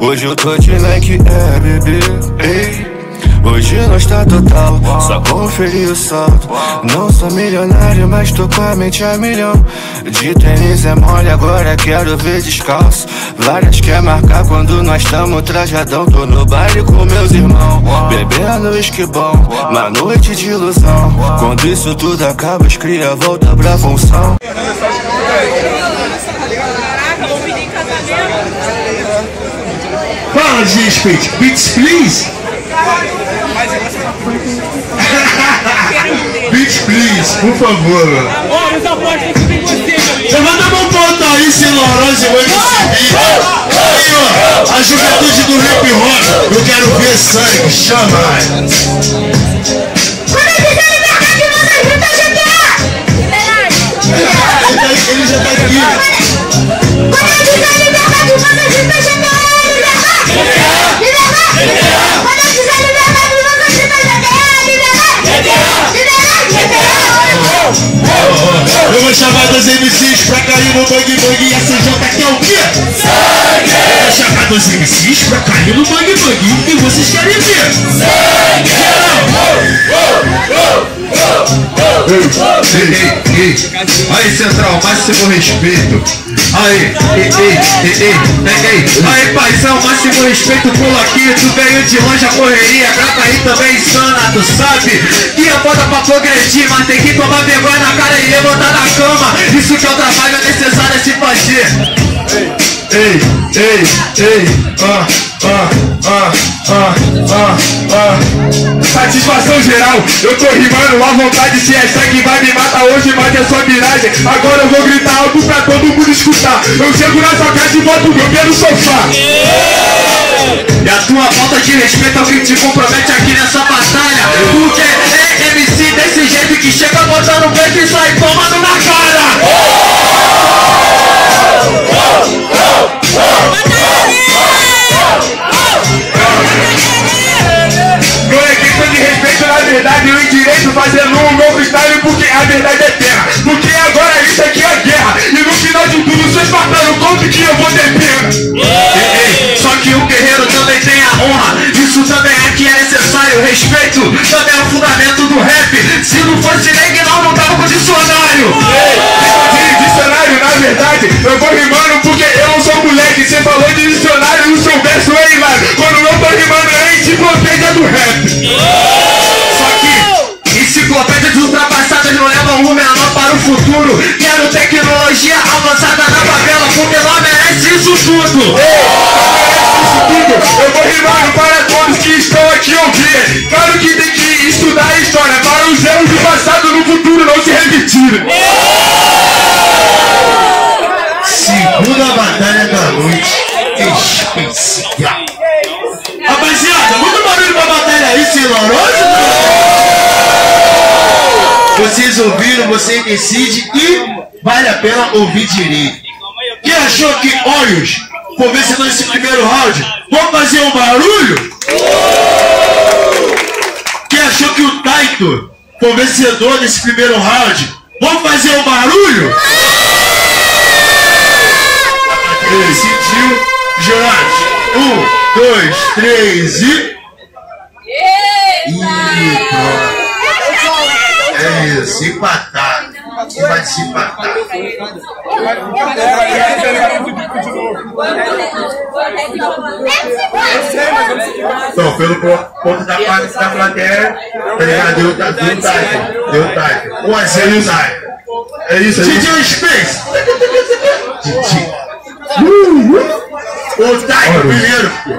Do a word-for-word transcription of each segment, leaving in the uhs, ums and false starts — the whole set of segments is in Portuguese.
Hoje eu tô de like, é bebê, ei. Hoje nós tá total, só conferir o salto. Não sou milionário, mas tô com a mente a milhão. De tênis é mole, agora quero ver descalço. Várias quer marcar quando nós tamo trajadão. Tô no baile com meus irmãos, bebendo esquibão. Uma noite de ilusão, quando isso tudo acaba, os cria volta pra função. Fala, gente, beats, please. Bitch, please, por favor. Ó, os apostas que tem você, meu. Levanta a mão pronta aí, sem laranja, eu vou me seguir. Aí, ó, a juventude do hip hop. Eu quero ver sangue, chama. Quando eu fizer no mercado de vocês, eu tô G T A. Ele já tá aqui. Quando eu fizer no mercado de vocês, eu tô G T A. Libertar! Libertar! Quando eu fizer no mercado de vocês, eu tô G T A. Libertar! Libertar! Eu vou chamar dos M Cs pra cair no bang bang. E essa jota aqui é o quê? Sangue! Eu vou chamar dos M Cs pra cair no bang bang. E vocês querem ver? Sangue! Ei, ei, ei, aí central, máximo respeito. Aí, ei, ei, ei, ei, ei. Aí paizão, máximo respeito, pula aqui. Tu veio de longe a correria, grata aí também insana. Tu sabe que a bota pra progredir, mas tem que tomar vergonha na cara e levantar da cama. Isso que é o trabalho é necessário se fazer. Ei, ei, ei, ah, ah, ah, ah, ah, ah. Satisfação geral, eu tô rimando à vontade. Se essa que vai me matar hoje, mas é só miragem. Agora eu vou gritar algo pra todo mundo escutar. Eu chego na sua casa e boto o meu pé no sofá. E a tua falta de respeito é o que te compromete aqui nessa batalha. Porque é M C desse jeito que chega botando o peito e sai tomando na cara. Não é questão de respeito, na verdade eu indireito fazendo um novo style, porque a verdade é terra. Porque agora isso aqui é guerra. E no final de tudo vocês mataram quanto que eu vou ter. Só que o guerreiro também tem a honra. Isso também aqui é necessário. Respeito também é o fundamento do rap. Se não fosse nem não, não tava com dicionário. De dicionário, na verdade, eu vou rimando porque eu não sou moleque. Você falou de dicionário e o seu verso é hilário. Quando eu tô rimando é a enciclopédia do rap. Só que enciclopédias ultrapassadas não levam o menor para o futuro. Quero tecnologia avançada na favela, porque lá merece isso tudo. Eu vou rimar para todos que estão aqui ouvindo. Claro que tem que estudar a história para os erros do passado no futuro não se repetirem. Segunda batalha da noite especial. Rapaziada, muito barulho pra batalha aí, Siloroso. Vocês ouviram, você decide e vale a pena ouvir direito. Quem achou que olhos por vencedor nesse primeiro round? Vamos fazer um barulho? Quem achou que o TYTOR foi vencedor nesse primeiro round? Vamos fazer um barulho? Decidiu, jurados. Um, dois, três e... Eita! É isso, empatado. E vai se empatar. Então, pelo ponto da parte da plateia, deu TYTOR. Deu TYTOR. um a zero TYTOR. É isso aí. D J Space! D J. O TYTOR primeiro, pô.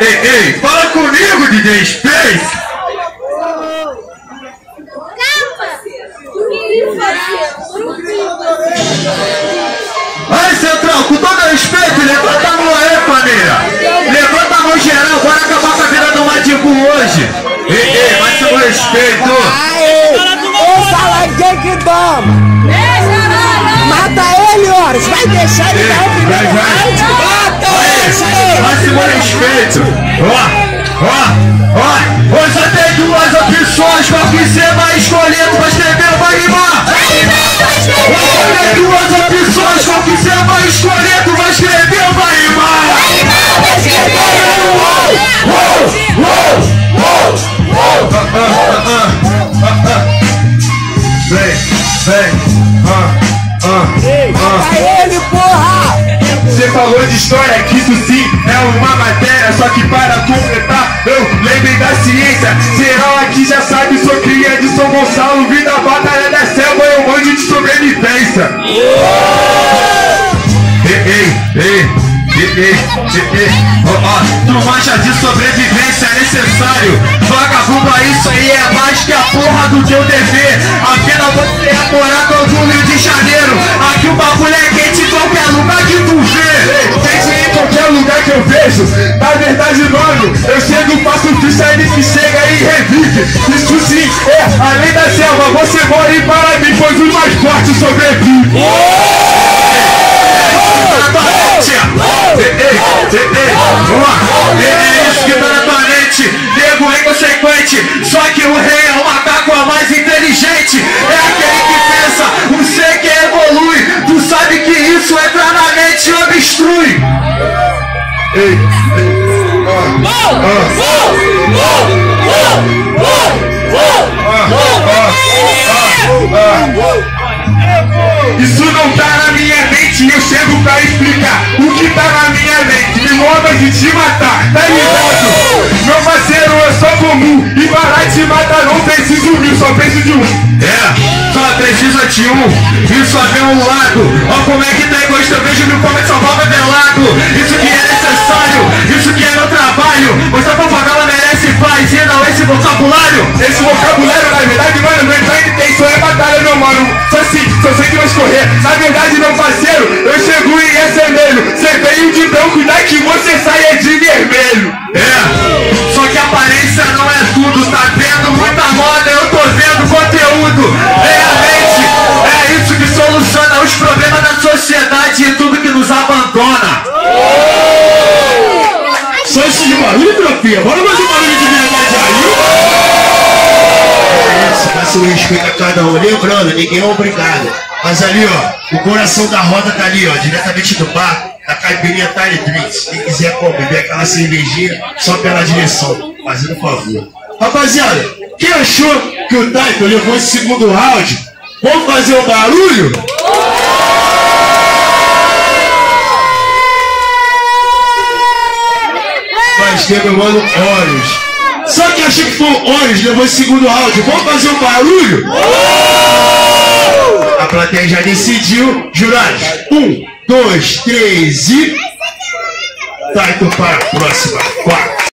Ei, ei, fala comigo, D J Space! Aí, central, com todo respeito, levanta a mão aí, família! Levanta a mão geral, bora acabar com a vida do Madibu hoje! Ei, ei, mais com respeito! Mata ele, Horus! Vai deixar ele dar o primeiro round! Mata ele! Máximo respeito! Ó, ó, ó! Hoje só tem duas opções pra que ser mais escolher, mas escrever vai rimar. Olha duas opções, qual que você vai escolher, tu vai escrever, vai rimar. Vem, vem, vai ele, porra! Você falou de história, que isso sim é uma matéria. Só que para completar, eu lembrei da ciência. Geral aqui já sabe, sou cria de São Gonçalo. Vim da Batalha da Selva, eu manjo de sobrevivência. Ei, ei, ei, ei, ei, ei. Tu manja de sobrevivência, é necessário. Vagabundo, isso aí é mais que a porra do teu dever. Apenas você é morado do Rio de Janeiro. Aqui o bagulho é quente em qualquer lugar que tu vê. Quente em qualquer lugar que eu vejo. Na verdade, mano, eu chego, faço ficha, ele que chega e revive. Isso sim é além da selva. Você mora em Paraná, pois o mais forte sobrevive. É isso que tá na tua mente, nego inconsequente. Só que o rei é o macaco a mais inteligente. É aquele que pensa, o ser que evolui. Tu sabe que isso entra na mente e obstrui. Ei, isso não tá na minha mente, eu chego pra explicar o que tá na minha mente. Me manda de te matar, tá ligado? Meu parceiro, eu sou comum e parar de te matar não preciso mil, só preciso de um. É, só precisa de um e só vem um lado. Ó como é que tá egoísta, eu vejo mil formas de salvar meu velado. Isso que é necessário, isso que é meu trabalho. Mostrar pra favela merece paz e não esse vocabulário. Esse vocabulário, na verdade, mano, não entra em tem, só é batalha, meu mano. Só assim, só sei que vai escorrer. Na verdade, meu parceiro, eu chego e é vermelho. Você veio de branco e daqui você sai de vermelho. É, só que a aparência não é tudo. Tá vendo muita moda, eu tô vendo conteúdo. Realmente, é isso que soluciona os problemas da sociedade e tudo que nos abandona. Só isso de barulho, tropinha. Bora mais um barulho de verdade aí. É isso, mas eu respeito a cada um. Lembrando, ninguém é obrigado. Mas ali, ó, o coração da roda tá ali, ó, diretamente do bar, da caipirinha Tiny Drinks. Quem quiser, pô, beber aquela cervejinha só pela direção, fazendo um favor. Rapaziada, quem achou que o Tytor levou esse segundo round? Vamos fazer um barulho? Mas teve o mano Horus. Só que achou que foi o Horus, levou esse segundo round. Vamos fazer um barulho? A plateia já decidiu. Jurados, um, dois, três e... Tytor para a próxima, quatro.